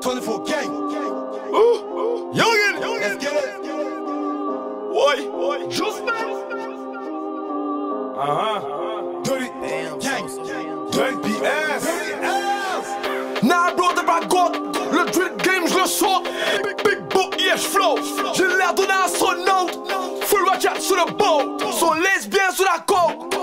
24 gang. Ooh, Youngin, let's get it. Boy, just man. Dirty gang, dirty ass. Nah, bro, de ma gotte. Le drill game, je le sors. Big book, yes, flow. J'ai l'air d'un astronaute. Full ratchet sur le bord. Son lesbien sur la côte.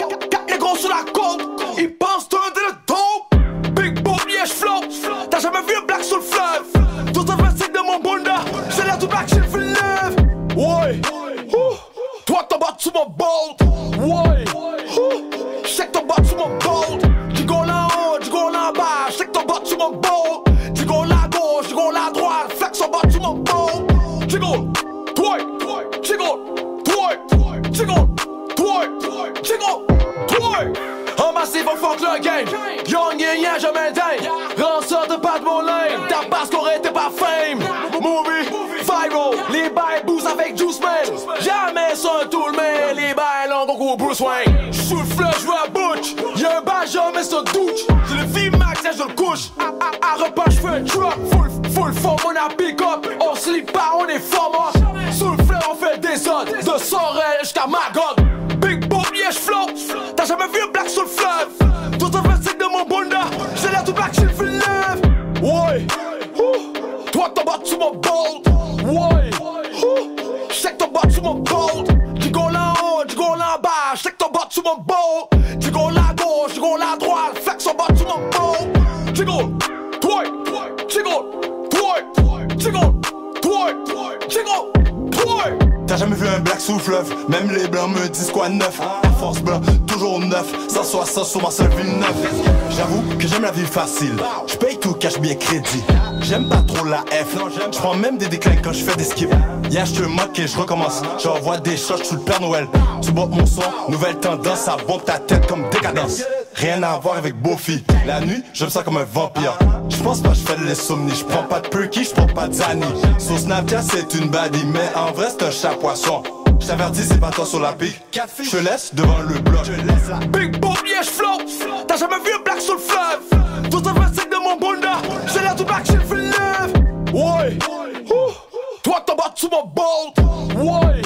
Les gros sur la côte. Ils pensent te de le dope. Big book, yes, flow. T'as jamais vu un black sur le fleuve. Tout un verset de mon bonda. J'ai l'air tout black, j'ai le fleuve. Ouais. Toi, t'en bats sous mon bolt. Ouais. Check ton bats sous mon bolt. Tu go là en haut, tu go là en bas. Check ton bats sous mon bolt. Tu go là à gauche, tu go là à droite. Flex ton bats sous mon bolt. Tu go, toi, tu go, toi, tu go, toi, tu go, toi. En massif, on fuck le game. Young et rien, je m'éteins. Ranseur de pas de mon lane. Ta basse corée, t'es pas fame. Movie, viral. Les bails bousent avec Juice Man. Jamais sans tout le man. Les bails longs, donc au Bruce Wayne. J'suis le fleuve, j'veux la bouche. Y'a un bajeur, mais ça douche. J'ai le V-Max, là, je le couche. À repas, j'fais un truck. Full form, on a pick-up. On slip pas, on est format. Sous le fleuve, on fait des odds. De Sorel jusqu'à Magog. Big Bob, yeah, j'flow. T'as jamais vu un black sur le fleuve. Tout un verset de mon bunda. J'ai l'air tout black, j'ai le fleuve. Ouais. Toi, t'en bats sous mon bolt. Ouais. Check ton bats sous mon bolt. Tu go là en haut, tu go là en bas. Check ton bats sous mon bolt. Tu go là à gauche, tu go là à droite. Flex ton bats sous mon bolt. Tu go, toi, tu go, toi, tu go, toi, tu go, toi. T'as jamais vu un black sous le fleuve. Même les blancs me disent quoi neuf. La force blanc, toujours neuf. Ça soit ça sur ma seule ville neuf. J'avoue que j'aime la vie facile. J'paye tout cash bien crédit. J'aime pas trop la F, j'prends même des déclins quand j'fais des skips. Hier j'te moque et j'recommence, j'envoie des shots, j'suis le Père Noël. Tu bombes mon son, nouvelle tendance, ça bombe ta tête comme décadence. Rien à voir avec Bofi, la nuit je me sens comme un vampire. J'pense pas j'fais l'insomnie, j'prends pas de perky, j'prends pas de Zani. Sur Snapchat c'est une baddie, mais en vrai c'est un chat poisson. J't'avertis c'est pas toi sur la pique, j'te laisse devant le bloc. Big Bob, yeah j'flow, t'as jamais vu un black sur le fleuve. Tout un verset de mon bunda, j'ai l'air tout black, j'ai le fleuve. Ouais, toi t'en bats sous mon bolt. Ouais,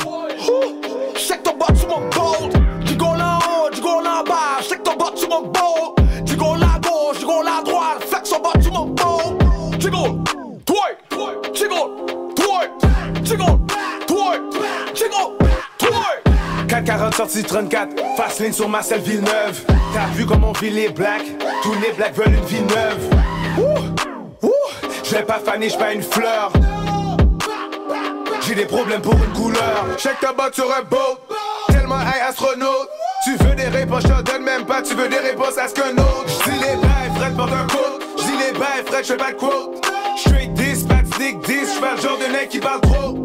check ton bats sous mon bolt. Tu go là en haut, tu go là en bas, check ton bats sous mon bolt. Tu go là à gauche, tu go là à droite, flex ton bats sous mon bolt. Tu go, toi, tu go, toi, tu go, toi, tu go. 40 sorties 34, fast lane sur Marcel Villeneuve. T'as vu comme on vit les blacks, tous les blacks veulent une vie neuve. Je vais pas faner, je pas une fleur. J'ai des problèmes pour une couleur. Check ta botte sur un boat, tellement high astronaute. Tu veux des réponses, j'en donne même pas, tu veux des réponses à ce qu'un autre. J'dis les bails, Fred porte un quote. J'dis les bails, Fred, j'fais pas de quote. Straight 10, pas de dick 10, j'suis pas le genre de mec qui parle trop.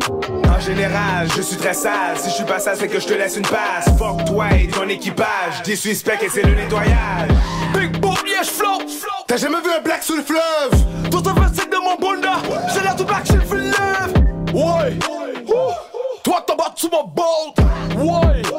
En général, je suis très sale. Si je suis pas sale, c'est que je te laisse une passe. Fuck toi et ton équipage. Disrespect et c'est le nettoyage. Big Bob, yeah, j'flow. T'as jamais vu un black sous le fleuve. Tout un verset de mon bunda. J'ai l'air tout black, j'ai le fleuve. Ouais. Toi, t'en bats sous mon bolt. Ouais.